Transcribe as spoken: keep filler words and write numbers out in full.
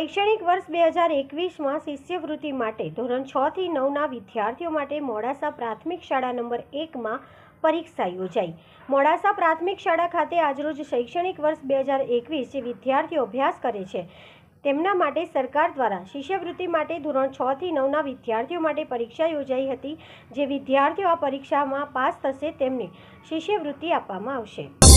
शैक्षणिक वर्ष दो हज़ार इक्कीस में शिष्यवृत्ति माटे धोरण छ थी नौ ना विद्यार्थियों माटे मोडासा प्राथमिक शाला नंबर एक में परीक्षा योजाई। मोडासा प्राथमिक शाला खाते आजरोज शैक्षणिक वर्ष दो हज़ार इक्कीस जे विद्यार्थीओ अभ्यास करे छे तेमना माटे सरकार द्वारा शिष्यवृत्ति माटे धोरण छ थी नौ ना विद्यार्थियों माटे परीक्षा योजाई हती। जे विद्यार्थियों आ परीक्षा में पास थशे तेमने शिष्यवृत्ति आपवामां आवशे।